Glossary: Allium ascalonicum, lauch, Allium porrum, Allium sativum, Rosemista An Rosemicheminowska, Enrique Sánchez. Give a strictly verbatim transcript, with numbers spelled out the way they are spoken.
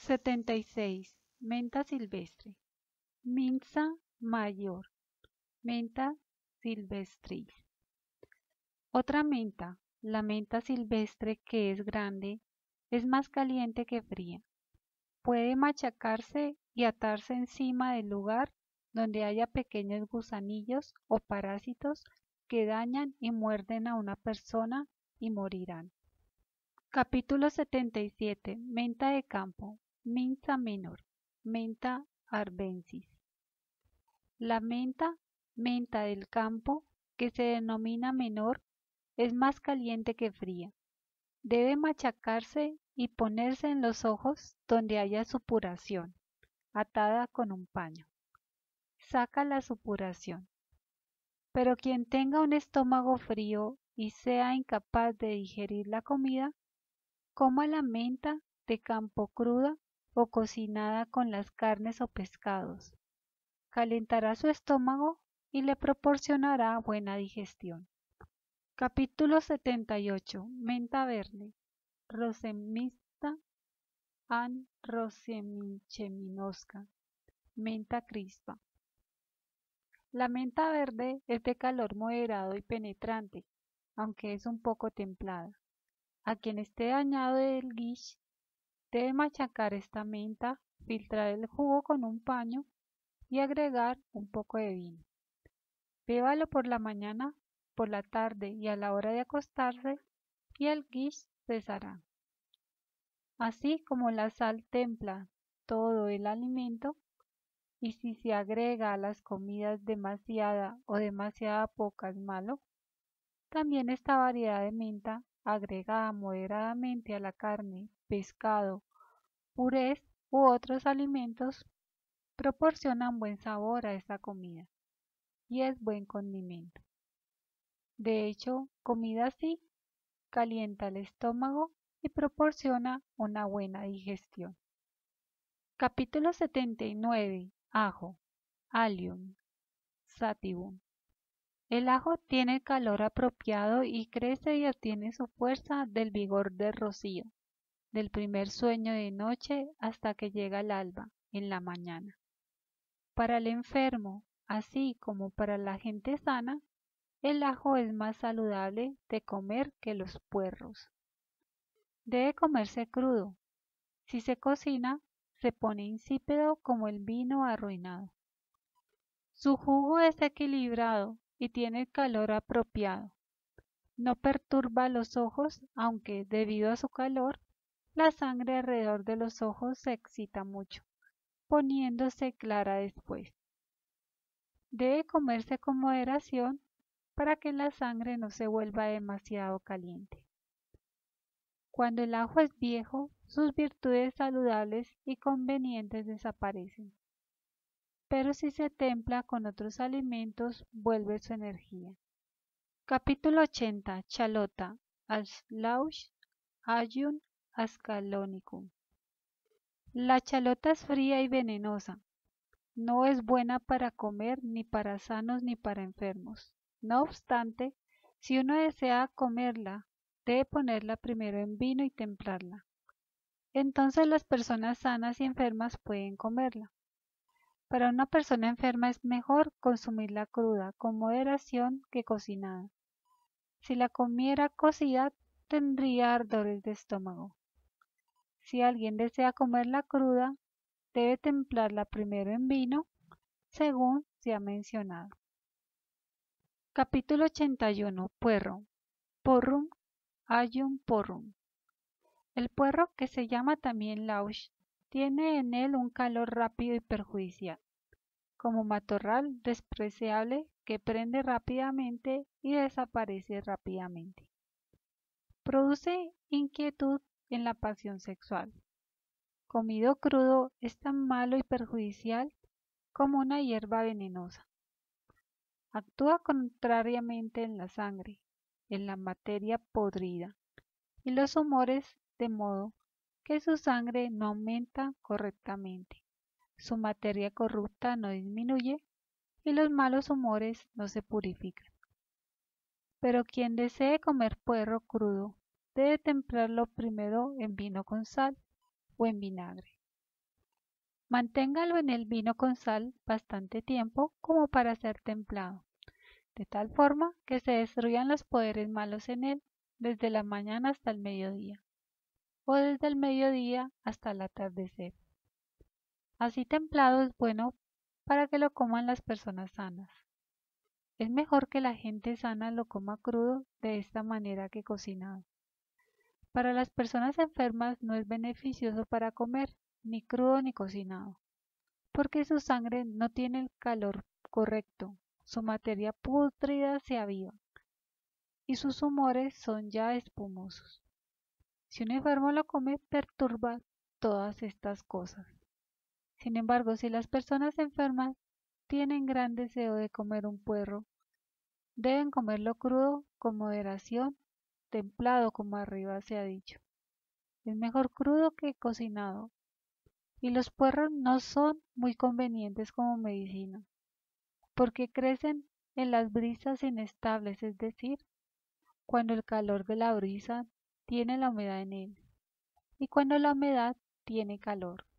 setenta y seis. Menta silvestre. Minza mayor. Menta silvestris. Otra menta, la menta silvestre, que es grande, es más caliente que fría. Puede machacarse y atarse encima del lugar donde haya pequeños gusanillos o parásitos que dañan y muerden a una persona y morirán. Capítulo setenta y siete. Menta de campo. Minza menor. Menta arbensis. La menta, menta del campo, que se denomina menor, es más caliente que fría. Debe machacarse y ponerse en los ojos donde haya supuración, atada con un paño. Saca la supuración. Pero quien tenga un estómago frío y sea incapaz de digerir la comida, coma la menta de campo cruda o cocinada con las carnes o pescados. Calentará su estómago y le proporcionará buena digestión. Capítulo setenta y ocho. Menta verde. Rosemista An Rosemicheminowska. Menta crispa. La menta verde es de calor moderado y penetrante, aunque es un poco templada. A quien esté dañado del guish, debe machacar esta menta, filtrar el jugo con un paño y agregar un poco de vino. Bébalo por la mañana, por la tarde y a la hora de acostarse, y el guish cesará. Así como la sal templa todo el alimento, y si se agrega a las comidas demasiada o demasiada poca es malo, también esta variedad de menta agregada moderadamente a la carne, pescado, purés u otros alimentos proporcionan buen sabor a esta comida y es buen condimento. De hecho, comida así calienta el estómago y proporciona una buena digestión. Capítulo setenta y nueve. Ajo. Allium sativum. El ajo tiene el calor apropiado y crece y obtiene su fuerza del vigor del rocío, del primer sueño de noche hasta que llega el alba, en la mañana. Para el enfermo, así como para la gente sana, el ajo es más saludable de comer que los puerros. Debe comerse crudo. Si se cocina, se pone insípido como el vino arruinado. Su jugo es equilibrado y tiene el calor apropiado. No perturba los ojos, aunque debido a su calor, la sangre alrededor de los ojos se excita mucho, poniéndose clara después. Debe comerse con moderación para que la sangre no se vuelva demasiado caliente. Cuando el ajo es viejo, sus virtudes saludables y convenientes desaparecen. Pero si se templa con otros alimentos, vuelve su energía. Capítulo ochenta. Chalota. Lauch. Allium ascalonicum. La chalota es fría y venenosa. No es buena para comer ni para sanos ni para enfermos. No obstante, si uno desea comerla, debe ponerla primero en vino y templarla. Entonces las personas sanas y enfermas pueden comerla. Para una persona enferma es mejor consumirla cruda, con moderación, que cocinada. Si la comiera cocida, tendría ardores de estómago. Si alguien desea comerla cruda, debe templarla primero en vino, según se ha mencionado. Capítulo ochenta y uno. Puerro. Porrum. Allium porrum. El puerro, que se llama también lauch, tiene en él un calor rápido y perjudicial, como matorral despreciable que prende rápidamente y desaparece rápidamente. Produce inquietud en la pasión sexual. Comido crudo es tan malo y perjudicial como una hierba venenosa. Actúa contrariamente en la sangre, en la materia podrida y los humores, de modo que su sangre no aumenta correctamente, su materia corrupta no disminuye y los malos humores no se purifican. Pero quien desee comer puerro crudo debe templarlo primero en vino con sal o en vinagre. Manténgalo en el vino con sal bastante tiempo como para ser templado, de tal forma que se destruyan los poderes malos en él desde la mañana hasta el mediodía, o desde el mediodía hasta el atardecer. Así templado es bueno para que lo coman las personas sanas. Es mejor que la gente sana lo coma crudo de esta manera que cocinado. Para las personas enfermas no es beneficioso para comer, ni crudo ni cocinado, porque su sangre no tiene el calor correcto, su materia pútrida se aviva, y sus humores son ya espumosos. Si un enfermo lo come, perturba todas estas cosas. Sin embargo, si las personas enfermas tienen gran deseo de comer un puerro, deben comerlo crudo con moderación, templado como arriba se ha dicho. Es mejor crudo que cocinado, y los puerros no son muy convenientes como medicina, porque crecen en las brisas inestables, es decir, cuando el calor de la brisa tiene la humedad en él, y cuando la humedad tiene calor.